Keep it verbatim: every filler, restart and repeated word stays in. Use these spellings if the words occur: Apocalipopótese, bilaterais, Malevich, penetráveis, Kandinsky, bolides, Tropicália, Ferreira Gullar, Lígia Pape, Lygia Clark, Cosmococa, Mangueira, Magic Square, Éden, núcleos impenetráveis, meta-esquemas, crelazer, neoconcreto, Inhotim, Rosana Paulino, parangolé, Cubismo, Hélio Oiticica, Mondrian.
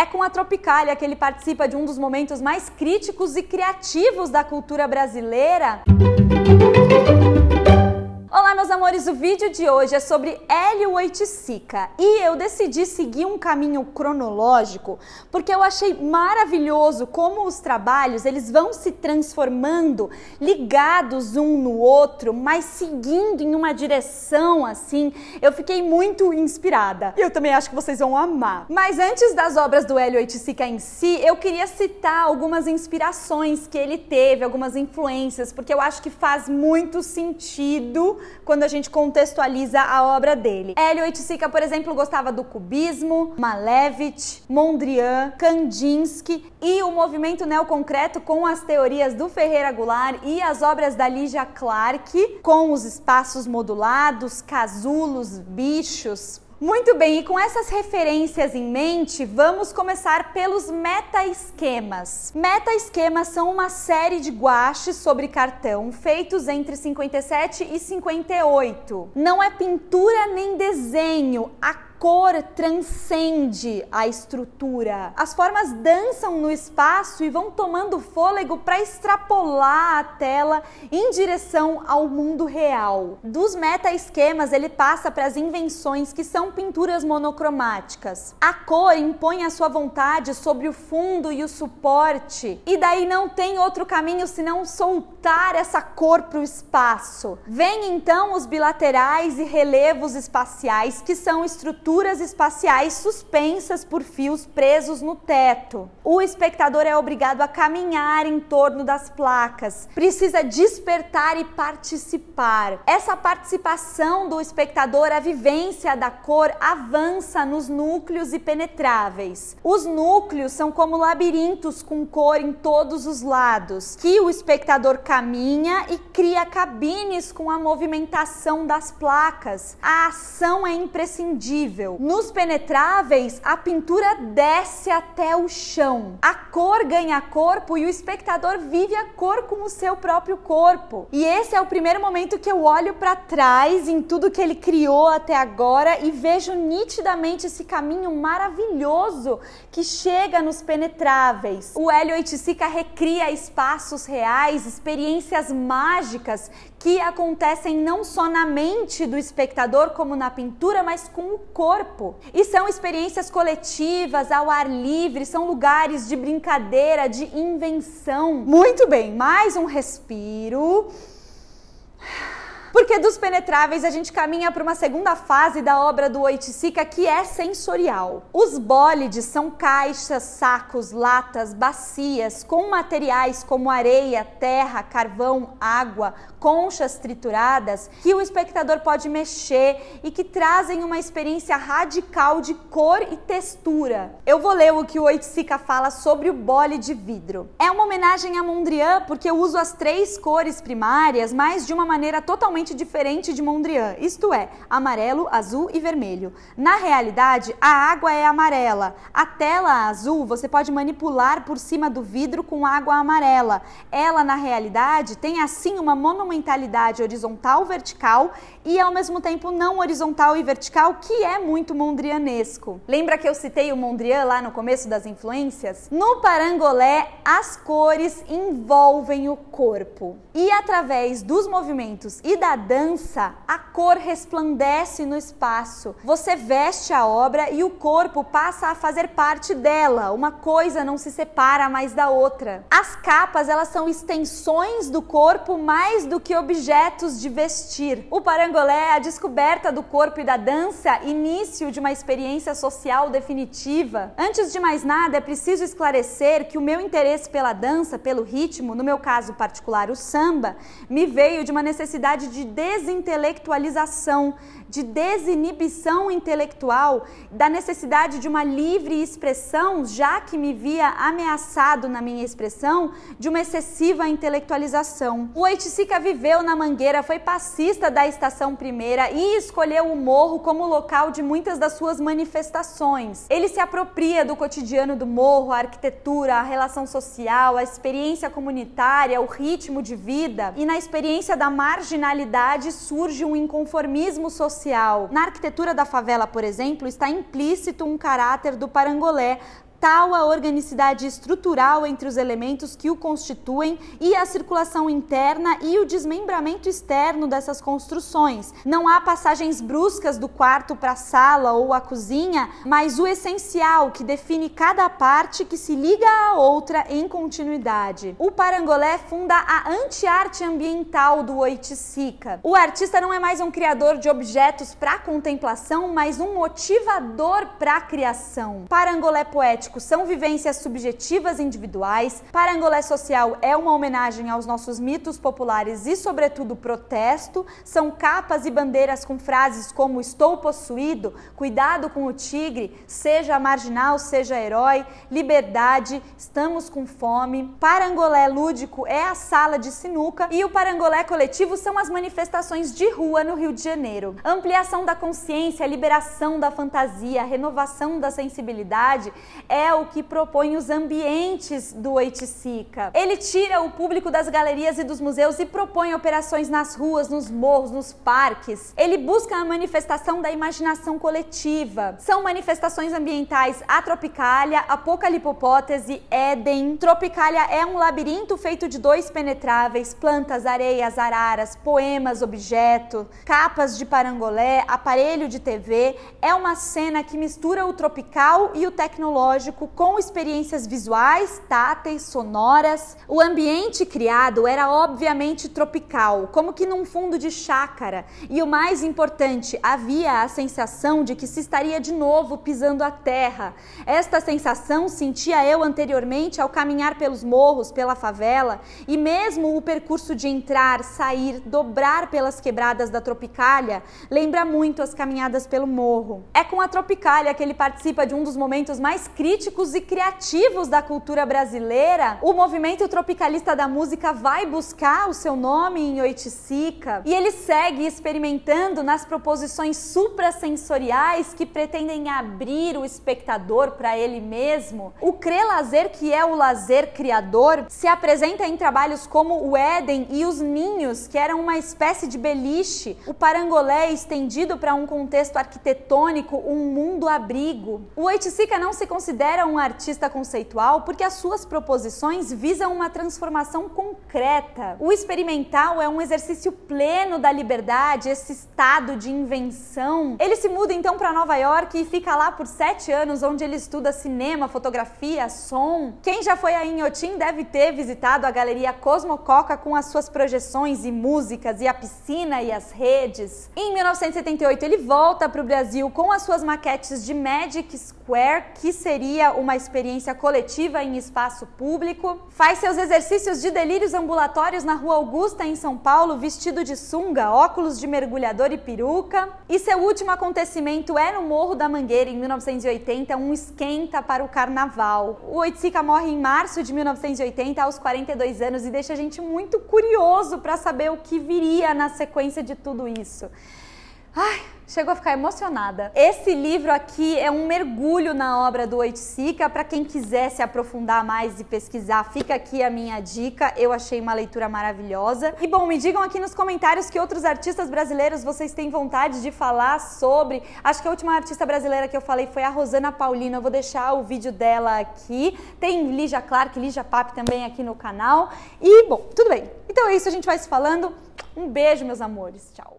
É com a Tropicália que ele participa de um dos momentos mais críticos e criativos da cultura brasileira. Olá, meus amores, o vídeo de hoje é sobre Hélio Oiticica e eu decidi seguir um caminho cronológico porque eu achei maravilhoso como os trabalhos eles vão se transformando, ligados um no outro, mas seguindo em uma direção assim. Eu fiquei muito inspirada e eu também acho que vocês vão amar. Mas antes das obras do Hélio Oiticica em si, eu queria citar algumas inspirações que ele teve, algumas influências, porque eu acho que faz muito sentido quando a gente contextualiza a obra dele. Hélio Oiticica, por exemplo, gostava do cubismo, Malevich, Mondrian, Kandinsky e o movimento neoconcreto com as teorias do Ferreira Gullar e as obras da Lygia Clark com os espaços modulados, casulos, bichos. Muito bem, e com essas referências em mente, vamos começar pelos meta-esquemas. Meta-esquemas são uma série de guaches sobre cartão feitos entre cinquenta e sete e cinquenta e oito. Não é pintura nem desenho, a cor transcende a estrutura. As formas dançam no espaço e vão tomando fôlego para extrapolar a tela em direção ao mundo real. Dos meta-esquemas ele passa para as invenções, que são pinturas monocromáticas. A cor impõe a sua vontade sobre o fundo e o suporte, e daí não tem outro caminho senão soltar essa cor para o espaço. Vêm então os bilaterais e relevos espaciais, que são estruturas espaciais suspensas por fios presos no teto. O espectador é obrigado a caminhar em torno das placas, precisa despertar e participar. Essa participação do espectador, a vivência da cor, avança nos núcleos impenetráveis. Os núcleos são como labirintos com cor em todos os lados, que o espectador caminha e cria cabines com a movimentação das placas. A ação é imprescindível. Nos penetráveis, a pintura desce até o chão. A cor ganha corpo e o espectador vive a cor com o seu próprio corpo. E esse é o primeiro momento que eu olho para trás em tudo que ele criou até agora e vejo nitidamente esse caminho maravilhoso que chega nos penetráveis. O Hélio Oiticica recria espaços reais, experiências mágicas que acontecem não só na mente do espectador como na pintura, mas com o corpo. E são experiências coletivas, ao ar livre, são lugares de brincadeira, de invenção. Muito bem, mais um respiro. Porque dos penetráveis a gente caminha para uma segunda fase da obra do Oiticica, que é sensorial. Os bolides são caixas, sacos, latas, bacias com materiais como areia, terra, carvão, água, conchas trituradas, que o espectador pode mexer e que trazem uma experiência radical de cor e textura. Eu vou ler o que o Oiticica fala sobre o bolide de vidro. É uma homenagem a Mondrian, porque eu uso as três cores primárias, mas de uma maneira totalmente diferente de Mondrian, isto é, amarelo, azul e vermelho. Na realidade, a água é amarela. A tela azul você pode manipular por cima do vidro com água amarela. Ela, na realidade, tem assim uma monumentalidade horizontal, vertical e ao mesmo tempo não horizontal e vertical, que é muito mondrianesco. Lembra que eu citei o Mondrian lá no começo das influências? No parangolé, as cores envolvem o corpo e através dos movimentos e da A dança, a cor resplandece no espaço. Você veste a obra e o corpo passa a fazer parte dela. Uma coisa não se separa mais da outra. As capas, elas são extensões do corpo mais do que objetos de vestir. O parangolé, a descoberta do corpo e da dança, início de uma experiência social definitiva. Antes de mais nada, é preciso esclarecer que o meu interesse pela dança, pelo ritmo, no meu caso particular o samba, me veio de uma necessidade de de desintelectualização, de desinibição intelectual, da necessidade de uma livre expressão, já que me via ameaçado na minha expressão de uma excessiva intelectualização. O Oiticica viveu na Mangueira, foi passista da Estação Primeira e escolheu o morro como local de muitas das suas manifestações. Ele se apropria do cotidiano do morro, a arquitetura, a relação social, a experiência comunitária, o ritmo de vida, e na experiência da marginalidade surge um inconformismo social. Na arquitetura da favela, por exemplo, está implícito um caráter do parangolé, tal a organicidade estrutural entre os elementos que o constituem e a circulação interna e o desmembramento externo dessas construções. Não há passagens bruscas do quarto para a sala ou a cozinha, mas o essencial que define cada parte que se liga à outra em continuidade. O parangolé funda a anti-arte ambiental do Oiticica. O artista não é mais um criador de objetos para contemplação, mas um motivador para a criação. Parangolé poético são vivências subjetivas individuais. Parangolé social é uma homenagem aos nossos mitos populares e, sobretudo, protesto. São capas e bandeiras com frases como "estou possuído", "cuidado com o tigre", "seja marginal, seja herói", "liberdade", "estamos com fome". Parangolé lúdico é a sala de sinuca e o parangolé coletivo são as manifestações de rua no Rio de Janeiro. Ampliação da consciência, liberação da fantasia, renovação da sensibilidade é o que propõe os ambientes do Oiticica. Ele tira o público das galerias e dos museus e propõe operações nas ruas, nos morros, nos parques. Ele busca a manifestação da imaginação coletiva. São manifestações ambientais a Tropicália, Apocalipopótese, Éden. Tropicália é um labirinto feito de dois penetráveis, plantas, areias, araras, poemas, objeto, capas de parangolé, aparelho de T V. É uma cena que mistura o tropical e o tecnológico, com experiências visuais, táteis, sonoras. O ambiente criado era obviamente tropical, como que num fundo de chácara, e o mais importante, havia a sensação de que se estaria de novo pisando a terra. Esta sensação sentia eu anteriormente ao caminhar pelos morros, pela favela, e mesmo o percurso de entrar, sair, dobrar pelas quebradas da Tropicália lembra muito as caminhadas pelo morro. É com a Tropicália que ele participa de um dos momentos mais críticos críticos e criativos da cultura brasileira. O movimento tropicalista da música vai buscar o seu nome em Oiticica e ele segue experimentando nas proposições suprassensoriais que pretendem abrir o espectador para ele mesmo. O crelazer, que é o lazer criador, se apresenta em trabalhos como o Éden e os ninhos, que eram uma espécie de beliche. O parangolé estendido para um contexto arquitetônico, um mundo abrigo. O Oiticica não se considera Considera um artista conceitual porque as suas proposições visam uma transformação concreta. O experimental é um exercício pleno da liberdade, esse estado de invenção. Ele se muda então para Nova York e fica lá por sete anos, onde ele estuda cinema, fotografia, som. Quem já foi a Inhotim deve ter visitado a galeria Cosmococa com as suas projeções e músicas, e a piscina e as redes. Em mil novecentos e setenta e oito ele volta para o Brasil com as suas maquetes de Magic Square, que seria uma experiência coletiva em espaço público. Faz seus exercícios de delírios ambulatórios na Rua Augusta, em São Paulo, vestido de sunga, óculos de mergulhador e peruca. E seu último acontecimento é no Morro da Mangueira, em mil novecentos e oitenta, um esquenta para o carnaval. O Oiticica morre em março de mil novecentos e oitenta, aos quarenta e dois anos, e deixa a gente muito curioso para saber o que viria na sequência de tudo isso. Ai, chego a ficar emocionada. Esse livro aqui é um mergulho na obra do Oiticica. Para quem quiser se aprofundar mais e pesquisar, fica aqui a minha dica. Eu achei uma leitura maravilhosa. E bom, me digam aqui nos comentários que outros artistas brasileiros vocês têm vontade de falar sobre. Acho que a última artista brasileira que eu falei foi a Rosana Paulino. Eu vou deixar o vídeo dela aqui. Tem Lygia Clark, Lígia Pape também aqui no canal. E bom, tudo bem. Então é isso, a gente vai se falando. Um beijo, meus amores. Tchau.